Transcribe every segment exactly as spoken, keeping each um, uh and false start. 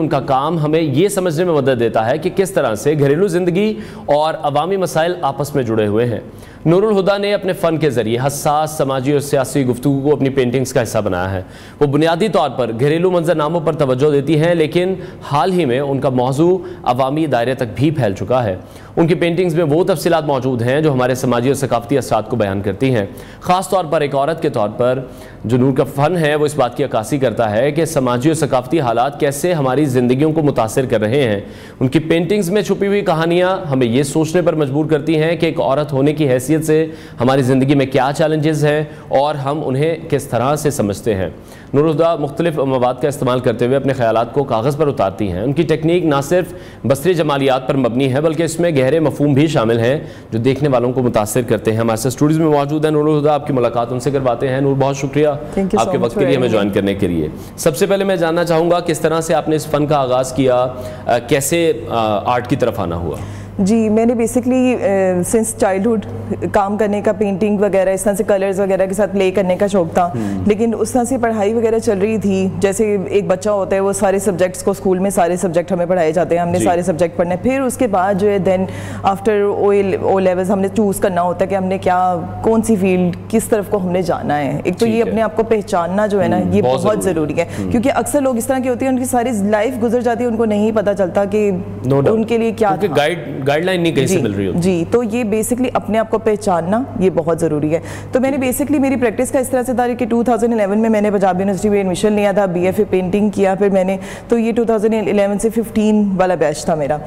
उनका काम हमें ये समझने में मदद देता है कि किस तरह से घरेलू ज़िंदगी और अवामी मसाइल आपस में जुड़े हुए हैं। नूर उल हुदा ने अपने फ़न के ज़रिए हसास समाजी और सियासी गुफ्तगू को अपनी पेंटिंग्स का हिस्सा बनाया है। वो बुनियादी तौर पर घरेलू मंजरनामों पर तवज्जो देती हैं, लेकिन हाल ही में उनका मौजू अवामी दायरे तक भी फैल चुका है। उनकी पेंटिंग्स में वो तफसीलात मौजूद हैं जो हमारे समाजी और सकाफ़ती असरात को बयान करती हैं। ख़ास तौर पर एक औरत के तौर पर जो नूर का फ़न है वो इस बात की अक्कासी करता है कि समाजी और सकाफ़ती हालात कैसे हमारी ज़िंदगियों को मुतासर कर रहे हैं। उनकी पेंटिंग्स में छुपी हुई कहानियाँ हमें ये सोचने पर मजबूर करती हैं कि एक औरत होने की हैसियत से हमारी ज़िंदगी में क्या चैलेंजेस हैं और हम उन्हें किस तरह से समझते हैं। नूर उल हुदा मुख्तलिफ मवाद का इस्तेमाल करते हुए अपने ख्यालात को कागज़ पर उतारती हैं। उनकी टेक्निक ना सिर्फ बसरी जमालियात पर मबनी है बल्कि इसमें गहरे मफहूम भी शामिल हैं जो देखने वालों को मुतासर करते हैं। हमारे स्टूडियोज में मौजूद हैं नूर उल हुदा, आपकी मुलाकात उनसे करवाते हैं। नूर, बहुत शुक्रिया आपके वक्त के लिए हमें ज्वाइन करने के लिए। सबसे पहले मैं जानना चाहूँगा किस तरह से आपने इस फ़न का आगाज़ किया, कैसे आर्ट की तरफ आना हुआ? जी, मैंने बेसिकली सिंस चाइल्डहुड काम करने का, पेंटिंग वगैरह इस तरह से कलर्स वगैरह के साथ प्ले करने का शौक़ था। लेकिन उस तरह से पढ़ाई वगैरह चल रही थी, जैसे एक बच्चा होता है वो सारे सब्जेक्ट्स को स्कूल में सारे सब्जेक्ट हमें पढ़ाए जाते हैं, हमने सारे सब्जेक्ट पढ़ने। फिर उसके बाद जो है दैन आफ्टर ओ लेवल्स हमने चूज़ करना होता है कि हमने क्या, कौन सी फील्ड, किस तरफ को हमने जाना है। एक तो ये अपने आप को पहचानना जो है ना, ये बहुत ज़रूरी है, क्योंकि अक्सर लोग इस तरह के होते हैं उनकी सारी लाइफ गुजर जाती है, उनको नहीं पता चलता कि उनके लिए क्या गाइड गाइडलाइन नहीं कहीं से मिल रही होती। जी, तो ये बेसिकली अपने आप को पहचानना ये बहुत ज़रूरी है। तो मैंने बेसिकली मेरी प्रैक्टिस का इस तरह से था कि टू थाउजेंड इलेवन में मैंने पंजाब यूनिवर्सिटी में एडमिशन लिया था, बीएफए पेंटिंग किया। फिर मैंने तो ये टू थाउजेंड इलेवन से फिफ्टीन वाला बैच था मेरा।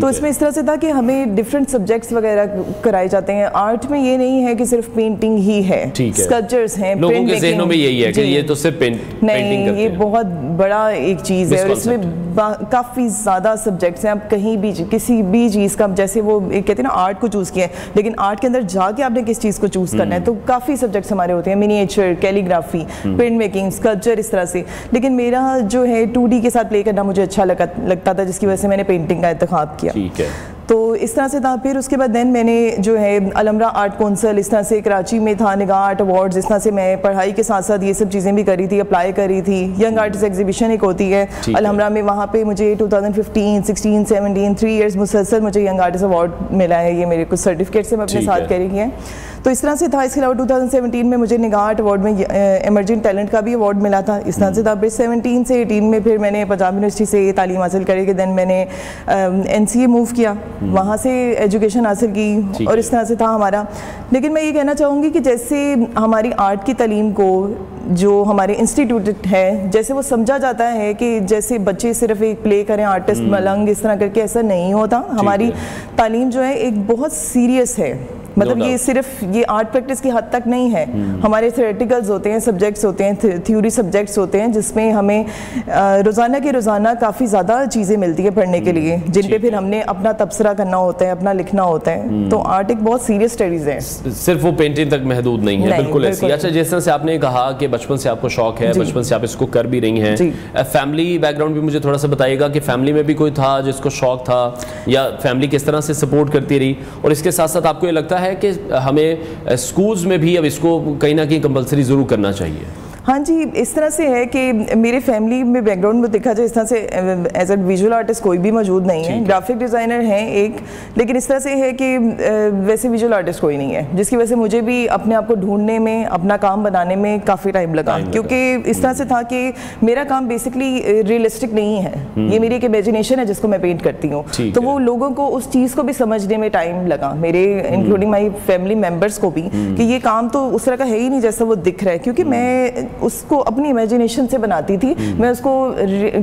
तो इसमें इस तरह से था कि हमें डिफरेंट सब्जेक्ट्स वगैरह कराए जाते हैं। आर्ट में ये नहीं है कि सिर्फ पेंटिंग ही है, स्कल्पचर्स हैं, लोगों के ज़हनों में यही है कि ये तो सिर्फ पेंटिंग नहीं, ये बहुत बड़ा एक चीज़ है और इसमें काफ़ी ज़्यादा सब्जेक्ट्स हैं। आप कहीं भी किसी भी चीज़ का, जैसे वो कहते हैं ना आर्ट को चूज़ किया है, लेकिन आर्ट के अंदर जाके आपने किस चीज़ को चूज़ करना है, तो काफ़ी सब्जेक्ट्स हमारे होते हैं, miniature, calligraphy, print making, sculpture, इस तरह से। लेकिन मेरा जो है टू डी के साथ प्ले करना मुझे अच्छा लगा लगता था, जिसकी वजह से मैंने पेंटिंग का इंतखाब किया। ठीक है, तो इस तरह से था। फिर उसके बाद दैन मैंने जो है अलहमरा आर्ट काउंसिल, इस तरह से कराची में था, निगाह आर्ट अवार्ड्स, इस तरह से मैं पढ़ाई के साथ साथ ये सब चीज़ें भी करी थी, अप्लाई करी थी। यंग आर्टिस्ट एग्जीबिशन एक होती है अलहमरा में, वहाँ पे मुझे two thousand fifteen, sixteen, seventeen three years मुसलसल मुझे यंग आर्टिस्ट अवार्ड मिला है। ये मेरे कुछ सर्टिफिकेट से मैं अपने साथ करी है, तो इस तरह से था। इसके अलावा टू थाउजेंड सेवनटीन में मुझे निगाह आर्ट अवार्ड में एमरजिंग टैलेंट का भी अवार्ड मिला था, इस तरह से था। फिर सेवनटीन से एटीन में फिर मैंने पंजाब यूनिवर्सिटी से तालीम हासिल करी कि दैन मैंने एन सी ए मूव किया, वहाँ से एजुकेशन हासिल की, और इस तरह से था हमारा। लेकिन मैं ये कहना चाहूँगी कि जैसे हमारी आर्ट की तालीम को जो हमारे इंस्टीट्यूट है, जैसे वो समझा जाता है कि जैसे बच्चे सिर्फ एक प्ले करें, आर्टिस्ट मलंग इस तरह करके, ऐसा नहीं होता। हमारी तालीम जो है एक बहुत सीरियस है, मतलब ये सिर्फ ये आर्ट प्रैक्टिस की हद तक नहीं है। हमारे थ्योरेटिकल्स होते हैं, सब्जेक्ट्स होते हैं, थ्योरी सब्जेक्ट्स होते हैं, जिसमें हमें रोज़ाना के रोज़ाना काफ़ी ज़्यादा चीज़ें मिलती हैं पढ़ने के लिए, जिन पे फिर हमने अपना तबसरा करना होता है, अपना लिखना होता है। तो आर्ट एक बहुत सीरियस स्टडीज़ है, सिर्फ वो पेंटिंग तक महदूद नहीं है। बिल्कुल ऐसी। अच्छा, जिस तरह से आपने कहा कि बचपन से आपको शौक है, बचपन से आप इसको कर भी रही हैं, फैमिली बैकग्राउंड भी मुझे थोड़ा सा बताइएगा कि फैमिली में भी कोई था जिसको शौक था, या फैमिली किस तरह से सपोर्ट करती रही? और इसके साथ साथ आपको ये लगता है है कि हमें स्कूल्स में भी अब इसको कहीं ना कहीं कंपलसरी जरूर करना चाहिए? हाँ जी, इस तरह से है कि मेरे फैमिली में बैकग्राउंड में देखा जाए इस तरह से एज ए विजुअल आर्टिस्ट कोई भी मौजूद नहीं है, ग्राफिक डिज़ाइनर हैं एक, लेकिन इस तरह से है कि वैसे विजुअल आर्टिस्ट कोई नहीं है, जिसकी वजह से मुझे भी अपने आप को ढूंढने में, अपना काम बनाने में काफ़ी टाइम लगा, क्योंकि इस तरह से था कि मेरा काम बेसिकली रियलिस्टिक नहीं है, ये मेरी एक इमेजिनेशन है जिसको मैं पेंट करती हूँ। तो वो लोगों को उस चीज़ को भी समझने में टाइम लगा, मेरे इंक्लूडिंग माई फैमिली मेम्बर्स को भी, कि ये काम तो उस तरह का है ही नहीं जैसा वो दिख रहा है, क्योंकि मैं उसको अपनी इमेजिनेशन से बनाती थी। मैं उसको,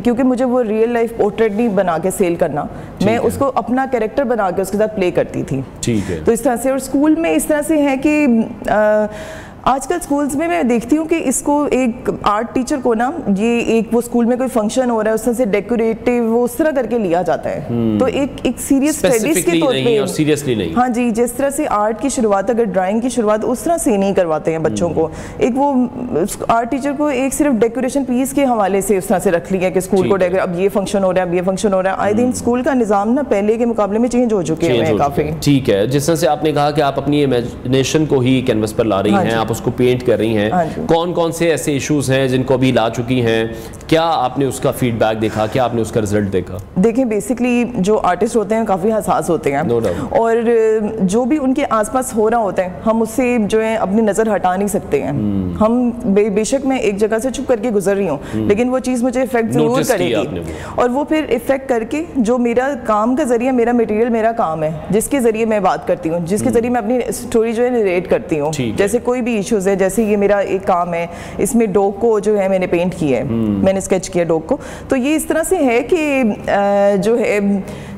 क्योंकि मुझे वो रियल लाइफ पोर्ट्रेट नहीं बना के सेल करना, मैं उसको अपना कैरेक्टर बना के उसके साथ प्ले करती थी। ठीक है, तो इस तरह से। और स्कूल में इस तरह से है कि आ, आजकल स्कूल्स में मैं देखती हूँ कि इसको एक आर्ट टीचर को ना, ये एक वो स्कूल में कोई फंक्शन हो रहा है उस तरह से डेकोरेटिव वो उस तरह करके लिया जाता है, तो एक एक सीरियस स्टडीज के तौर पे, और सीरियसली नहीं। हाँ जी, जिस तरह से आर्ट की शुरुआत, अगर ड्राइंग की शुरुआत उस तरह से नहीं करवाते हैं बच्चों को, एक वो आर्ट टीचर को एक सिर्फ डेकोरेशन पीस के हवाले से उस तरह से रख लिया कि स्कूल को डेकोरेट, अब ये फंक्शन हो रहा है, अब ये फंक्शन हो रहा है। आई थिंक स्कूल का निज़ाम ना पहले के मुकाबले में चेंज हो चुके हैं काफ़ी। ठीक है, जिस तरह से आपने कहा कि आप अपनी इमेजिनेशन को ही कैनवस पर ला रही हैं, आप उसको पेंट कर रही हैं, कौन कौन से ऐसे इश्यूज हैं जिनको अभी ला चुकी हैं, क्या आपने उसका फीडबैक देखा, क्या आपने उसका रिजल्ट देखा? देखिए बेसिकली जो आर्टिस्ट होते हैं काफ़ी हसास होते हैं, no doubt, और जो भी उनके आसपास हो रहा होता है हम उससे जो है अपनी नज़र हटा नहीं सकते हैं। hmm. हम बे, बेशक मैं एक जगह से छुप करके गुजर रही हूँ, hmm. लेकिन वो चीज़ मुझे इफेक्ट जरूर करेगी और वो फिर इफेक्ट करके जो मेरा काम का जरिए, मेरा मटेरियल मेरा काम है जिसके ज़रिए मैं बात करती हूँ, जिसके hmm. ज़रिए मैं अपनी स्टोरी जो है नरेट करती हूँ, जैसे कोई भी इशूज़ है, जैसे ये मेरा एक काम है, इसमें डॉग को जो है मैंने पेंट किया है, मैंने स्केच किया डॉग को, तो ये इस तरह से है कि जो है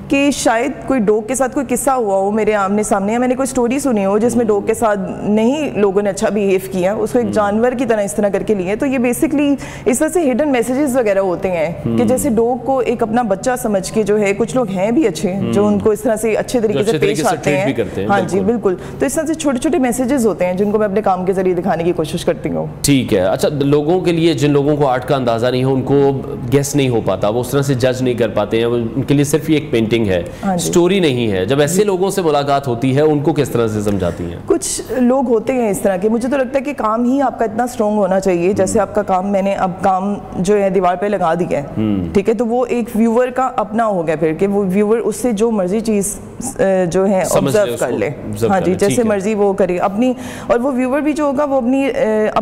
कि शायद कोई डॉग के साथ कोई किस्सा हुआ हो मेरे आमने सामने, या मैंने कोई स्टोरी सुनी हो जिसमें डॉग के साथ नहीं लोगों ने अच्छा बिहेव किया, उसको एक जानवर की तरह इस तरह करके लिए। तो ये बेसिकली इस तरह से हिडन मैसेजेस वगैरह होते हैं कि जैसे डॉग को एक अपना बच्चा समझ के जो है, कुछ लोग हैं भी अच्छे जो उनको इस तरह से अच्छे तरीके से पेश आते हैं। हाँ जी बिल्कुल, तो इस तरह से छोटे छोटे मैसेजेस होते हैं जिनको मैं अपने काम के जरिए दिखाने की कोशिश करती हूँ। ठीक है, अच्छा लोगों के लिए, जिन लोगों को आर्ट का अंदाजा नहीं हो, उनको गेस नहीं हो पाता, वो उस तरह से जज नहीं कर पाते हैं, उनके लिए सिर्फ एक पेंटिंग है, स्टोरी नहीं है, जब ऐसे लोगों से मुलाकात होती है उनको किस तरह से समझाती हैं? कुछ लोग होते हैं इस तरह के, मुझे तो लगता है कि काम ही आपका इतना स्ट्रॉन्ग होना चाहिए, जैसे आपका काम, मैंने अब काम जो है दीवार पे लगा दिया है, ठीक है, तो वो एक व्यूअर का अपना हो गया फिर कि वो व्यूअर उससे जो मर्जी चीज जो है ऑब्जर्व कर ले, हाँ जी, जैसे मर्जी वो करे अपनी, और वो व्यूअर भी जो होगा वो अपनी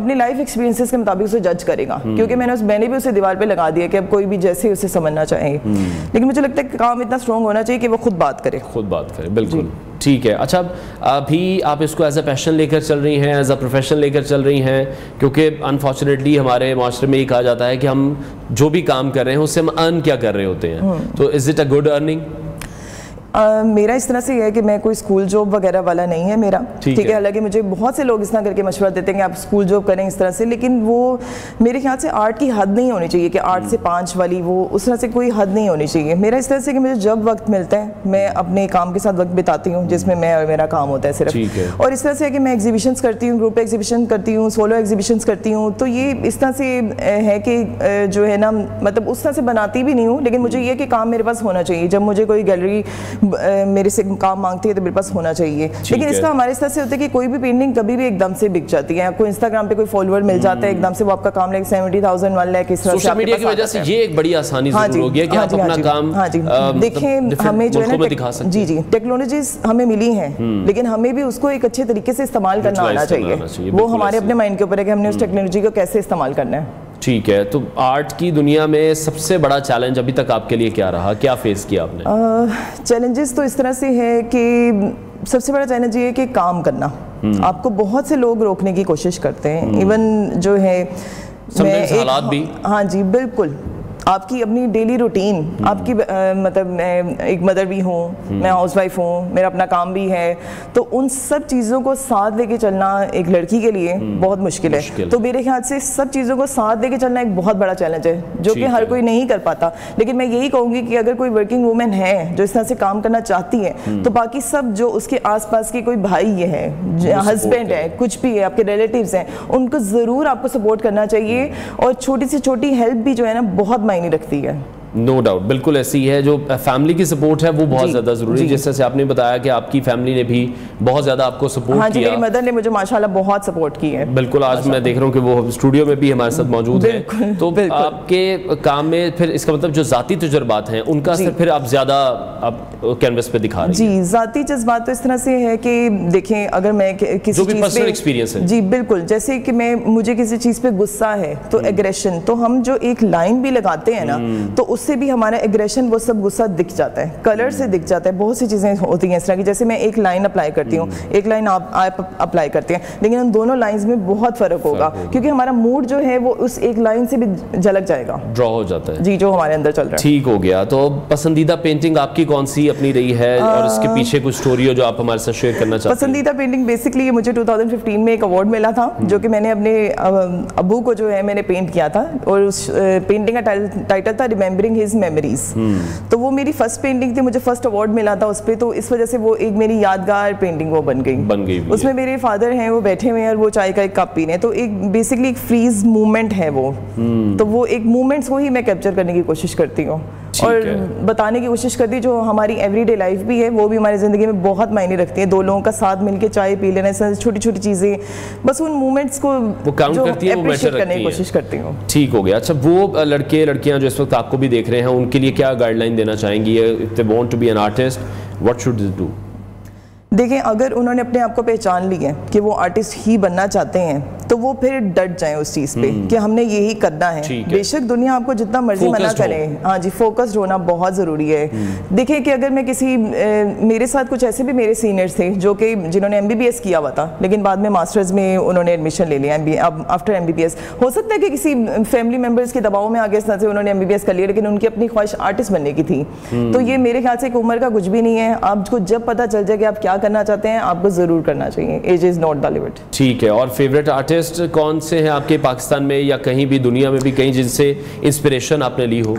अपनी लाइफ एक्सपीरियंसेस के मुताबिक उसे जज करेगा, क्योंकि मैंने मैंने भी उसे दीवार पे लगा दिया कि अब कोई भी जैसे उसे समझना चाहिए, लेकिन मुझे लगता है कि काम इतना स्ट्रॉन्ग होना चाहिए कि वो खुद बात करे, खुद बात करे। बिल्कुल ठीक है। अच्छा अभी आप इसको एज अ पैशन लेकर चल रही हैं, एज अ प्रोफेशन लेकर चल रही हैं, क्योंकि अनफॉर्चुनेटली हमारे मास्टर में ये कहा जाता है कि हम जो भी काम कर रहे हैं उससे हम अर्न क्या कर रहे होते हैं, तो is it a good earning? Uh, मेरा इस तरह से है कि मैं कोई स्कूल जॉब वगैरह वाला नहीं है मेरा, ठीक है, है। हालांकि मुझे बहुत से लोग इस तरह करके मशवरा देते हैं कि आप स्कूल जॉब करें इस तरह से, लेकिन वो मेरे ख्याल से आर्ट की हद नहीं होनी चाहिए कि आर्ट से पाँच वाली, वो उस तरह से कोई हद नहीं होनी चाहिए। मेरा इस तरह से कि मुझे जब वक्त मिलता है मैं अपने काम के साथ वक्त बिताती हूँ, जिसमें मैं और मेरा काम होता है सिर्फ, और इस तरह से है कि मैं एग्जीबिशंस करती हूँ, ग्रुप एग्जीबिशन करती हूँ, सोलो एग्जीबिशंस करती हूँ, तो ये इस तरह से है कि जो है ना, मतलब उस तरह से बनाती भी नहीं हूँ, लेकिन मुझे ये कि काम मेरे पास होना चाहिए, जब मुझे कोई गैलरी मेरे से काम मांगती है तो मेरे पास होना चाहिए। लेकिन इसका हमारे साथ से होता है कि कोई भी पेंटिंग कभी भी एकदम से बिक जाती है, आपको इंस्टाग्राम पे कोई फॉलोअर मिल जाता है एकदम से, वो आपका काम लाइक सत्तर हज़ार, एक लाख इस तरह से सोशल मीडिया की वजह से ये एक बड़ी आसानी जरूर हो गया कि आप अपना काम देखें। हमें जो है ना, जी जी टेक्नोलॉजीज हमें मिली हैं, लेकिन हमें भी उसको एक अच्छे तरीके से इस्तेमाल करना आना चाहिए, वो हमारे अपने माइंड के ऊपर है कि हमने उस टेक्नोलॉजी को कैसे इस्तेमाल करना है। ठीक है, तो आर्ट की दुनिया में सबसे बड़ा चैलेंज अभी तक आपके लिए क्या रहा, क्या फेस किया आपने? चैलेंजेस तो इस तरह से है कि सबसे बड़ा चैलेंज ये है कि काम करना, आपको बहुत से लोग रोकने की कोशिश करते हैं, इवन जो है हालात भी, हाँ जी बिल्कुल, आपकी अपनी डेली रूटीन, आपकी आ, मतलब मैं एक मदर भी हूँ, मैं हाउसवाइफ हूँ, मेरा अपना काम भी है, तो उन सब चीज़ों को साथ लेके चलना एक लड़की के लिए बहुत मुश्किल, मुश्किल है। तो मेरे ख्याल से सब चीज़ों को साथ लेके चलना एक बहुत बड़ा चैलेंज है जो कि हर कोई नहीं कर पाता, लेकिन मैं यही कहूँगी कि अगर कोई वर्किंग वूमेन है जो इस तरह से काम करना चाहती है, तो बाकी सब जो उसके आस पास के कोई भाई है, हस्बैंड है, कुछ भी है, आपके रिलेटिव्स हैं, उनको ज़रूर आपको सपोर्ट करना चाहिए, और छोटी से छोटी हेल्प भी जो है ना बहुत नहीं रखती है। नो डाउट, बिल्कुल ऐसी है जो फैमिली की सपोर्ट है वो बहुत ज़्यादा ज़रूरी है, जिस तरह से आपने बताया कि आपकी फैमिली ने भी बहुत ज़्यादा आपको सपोर्ट हाँ किया। मेरी मदर ने मुझे माशाल्लाह बहुत सपोर्ट की है। बिल्कुल, आज मैं देख रहा हूँ कि वो स्टूडियो में भी हमारे साथ मौजूद है। तो आपके काम में फिर इसका मतलब जो ज़ाती तजुर्बात हैं उनका असर फिर आप ज़्यादा आप कैनवस पे दिखा रहे हैं। जी, ज़ाती जज्बात तो इस तरह से है कि देखें, अगर मैं किसी पर्सनल एक्सपीरियंस है, जी बिल्कुल, जैसे कि मैं मुझे किसी चीज़ पर गुस्सा है तो एग्रेशन, तो हम जो एक लाइन भी लगाते हैं ना, तो उससे भी हमारा एग्रेशन वो सब गुस्सा दिख जाता है, कलर से दिख जाता है, बहुत सी चीज़ें होती हैं इस तरह की। जैसे मैं एक लाइन अप्लाई करती हूँ, एक लाइन आप, आप अप्लाई करते हैं, लेकिन उन दोनों लाइंस में बहुत फ़र्क होगा, क्योंकि हमारा मूड जो है वो उस एक लाइन से भी झलक जाएगा, ड्रॉ हो जाता है जी, जो हमारे अंदर चल रहा है। ठीक हो गया, तो पसंदीदा पेंटिंग आपकी कौन सी अपनी रही है आ... और इसके पीछे कुछ स्टोरी हो जो आप हमारे साथ शेयर करना चाहते हैं? पसंदीदा पेंटिंग बेसिकली मुझे टू थाउजेंड फिफ्टीन में एक अवार्ड मिला था, जो कि मैंने अपने अबू को जो है मैंने पेंट किया था, और उस पेंटिंग का टाइटल था रिमेम्बर His memories। hmm. तो वो मेरी फर्स्ट पेंटिंग थी, मुझे फर्स्ट अवार्ड मिला था उस पे, तो इस वजह से वो एक मेरी यादगार पेंटिंग वो बन गई बन गई उसमें मेरे फादर हैं, वो बैठे हुए हैं और वो चाय का एक कप पी रहे हैं, तो एक बेसिकली एक फ्रीज मूवमेंट है वो। hmm. तो वो एक मूवमेंट्स को ही मैं कैप्चर करने की कोशिश करती हूँ, और बताने की कोशिश करती है जो हमारी एवरीडे लाइफ भी है, वो भी हमारी ज़िंदगी में बहुत मायने रखती है। दो लोगों का साथ मिलके चाय पी लेना, छोटी छोटी चीज़ें, बस उन मोमेंट्स को वो काउंट करती है, वो मैटर करने की कोशिश करती हूँ। ठीक हो गया। अच्छा, वो लड़के लड़कियाँ जो इस वक्त आपको भी देख रहे हैं, उनके लिए क्या गाइडलाइन देना चाहेंगी? If they want to be an artist, what should they do? देखें, अगर उन्होंने अपने आप को पहचान ली है कि वो आर्टिस्ट ही बनना चाहते हैं, तो वो फिर डट जाएं उस चीज़ पे कि हमने यही करना है। बेशक दुनिया आपको जितना मर्जी मना करे, हाँ जी, फोकस्ड होना बहुत ज़रूरी है। देखिए कि अगर मैं किसी ए, मेरे साथ कुछ ऐसे भी मेरे सीनियर्स थे जो कि जिन्होंने एमबीबीएस किया हुआ था, लेकिन बाद में मास्टर्स में उन्होंने एडमिशन ले लिया अब आफ्टर एमबीबीएस। हो सकता है कि किसी फैमिली मेम्बर्स के दबाव में आगे इस तरह से उन्होंने एमबीबीएस कर लिया, लेकिन उनकी अपनी ख्वाहिश आर्टिस्ट बनने की थी। तो ये मेरे ख्याल से एक उम्र का कुछ भी नहीं है, आपको जब पता चल जाए कि आप क्या करना चाहते हैं, आपको जरूर करना चाहिए। Age is not the limit. ठीक है। और फेवरेट आर्टिस्ट कौन से हैं आपके, पाकिस्तान में या कहीं भी दुनिया में भी कहीं, जिनसे इंस्पिरेशन आपने ली हो?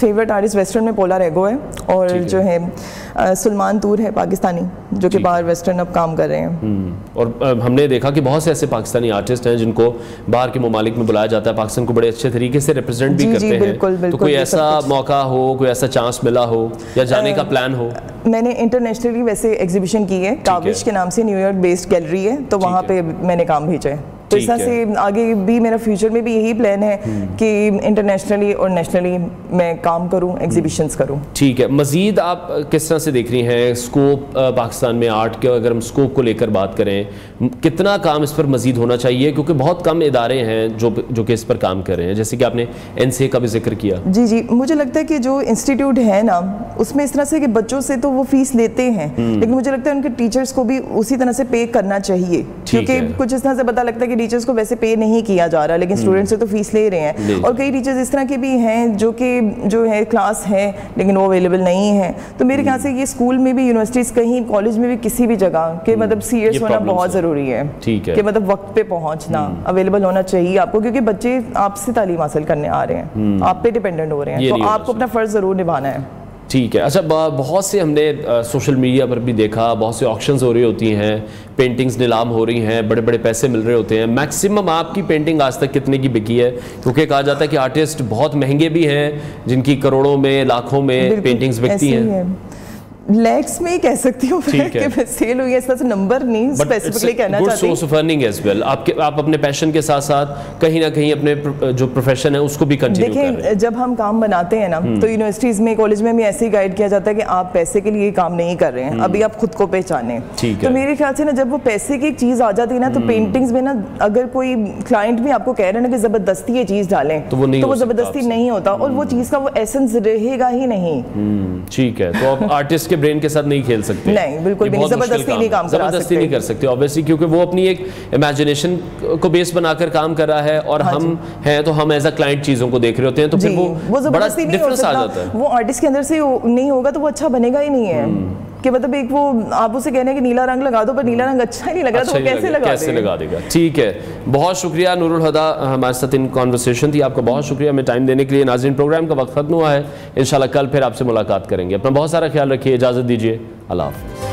फेवरेट आर्टिस्ट वेस्टर्न में पोला रेगो है, और जो है सुल्तान तूर है पाकिस्तानी, जो कि बाहर वेस्टर्न अब काम कर रहे हैं। और हमने देखा कि बहुत से ऐसे पाकिस्तानी आर्टिस्ट हैं जिनको बाहर के मुमालिक में बुलाया जाता है, पाकिस्तान को बड़े अच्छे तरीके से रिप्रेजेंट भी करते हैं। तो कोई ऐसा मौका हो, कोई ऐसा चांस मिला हो या जाने का प्लान हो? मैंने इंटरनेशनली वैसे एग्जीबिशन की है, काबिश के नाम से, न्यूयॉर्क बेस्ड गैलरी है, तो वहाँ पे मैंने काम भेजा है। तो इस तरह से आगे भी मेरा फ्यूचर में भी यही प्लान है कि इंटरनेशनली और नेशनली मैं काम करूं, एग्जीबिशंस करूं। ठीक है। मजीद आप किस तरह से देख रही हैं स्कोप पाकिस्तान में आर्ट के? अगर हम स्कोप को लेकर बात करें, कितना काम इस पर मजीद होना चाहिए, क्योंकि बहुत कम इदारे हैं जो जो कि इस पर काम कर रहे हैं, जैसे कि आपने एनसीए का भी जिक्र किया। जी जी, मुझे लगता है कि जो इंस्टीट्यूट है ना, उसमें इस तरह से कि बच्चों से तो वो फीस लेते हैं, लेकिन मुझे लगता है उनके टीचर्स को भी उसी तरह से पे करना चाहिए, क्योंकि कुछ इस तरह से पता लगता है टीचर्स को वैसे पे नहीं किया जा रहा, लेकिन स्टूडेंट्स से तो फीस ले रहे हैं। और कई टीचर्स इस तरह के भी हैं जो कि जो है क्लास है, लेकिन वो अवेलेबल नहीं है। तो मेरे ख्याल से ये स्कूल में भी, यूनिवर्सिटीज, कहीं कॉलेज में भी, किसी भी जगह के मतलब सीरियस होना बहुत ज़रूरी है, है। कि मतलब वक्त पे पहुंचना, अवेलेबल होना चाहिए आपको, क्योंकि बच्चे आपसे तालीम हासिल करने आ रहे हैं, आप पे डिपेंडेंट हो रहे हैं, तो आपको अपना फ़र्ज़ ज़रूर निभाना है। ठीक है। अच्छा, बहुत से हमने आ, सोशल मीडिया पर भी देखा, बहुत से ऑक्शंस हो रही होती हैं, पेंटिंग्स नीलाम हो रही हैं, बड़े बड़े पैसे मिल रहे होते हैं। मैक्सिमम आपकी पेंटिंग आज तक कितने की बिकी है? क्योंकि कहा जाता है कि आर्टिस्ट बहुत महंगे भी हैं जिनकी करोड़ों में, लाखों में पेंटिंग्स बिकती हैं। है। लैक्स में कह सकती हूँ कि सेल हुई है, इस तरह से नंबर नहीं स्पेसिफिकली कहना चाहती। Source of earning as well, आपके आप अपने पैशन के साथ साथ कहीं ना कहीं अपने जो प्रोफेशन है उसको भी कंटिन्यू कर रहे हैं। देखिए, जब हम काम बनाते हैं ना, तो यूनिवर्सिटीज में, कॉलेज में भी ऐसे ही गाइड किया जाता है कि आप पैसे के लिए काम नहीं कर रहे हैं, अभी आप खुद को पहचाने। तो मेरे ख्याल से ना, जब वो पैसे की चीज़ आ जाती है ना, तो पेंटिंग्स में ना, अगर कोई क्लाइंट भी आपको कह रहे हैं ना कि ज़बरदस्ती ये चीज़ डालें, तो वो ज़बरदस्ती नहीं होता, और वो चीज़ का वो एसेंस रहेगा ही नहीं। ठीक है। तो आप आर्टिस्ट ब्रेन के साथ नहीं खेल सकते, नहीं, बिल्कुल भी नहीं, जबरदस्ती नहीं काम करा सकते, नहीं कर सकते ऑब्वियसली, क्योंकि वो अपनी एक इमेजिनेशन को बेस बनाकर काम कर रहा है, और हाँ हम हैं तो हम एज अ क्लाइंट चीजों को देख रहे होते हैं, तो फिर वो, वो बड़ा डिफरेंस आ जाता है। वो आर्टिस्ट के अंदर से नहीं होगा तो वो अच्छा बनेगा ही नहीं है। कि मतलब एक वो आप उसे कहने कि नीला रंग लगा दो, पर नीला रंग अच्छा ही नहीं लग रहा, अच्छा तो वो कैसे लगा, कैसे लगा देगा। ठीक है, बहुत शुक्रिया नूर उल हुदा, हमारे साथ इन कॉन्वर्सेशन थी, आपका बहुत शुक्रिया हमें टाइम देने के लिए। नाज़रीन, प्रोग्राम का वक्त खत्म हुआ है, इंशाल्लाह कल फिर आपसे मुलाकात करेंगे। अपना बहुत सारा ख्याल रखिए, इजाज़त दीजिए, अल्लाह हाफ़िज़।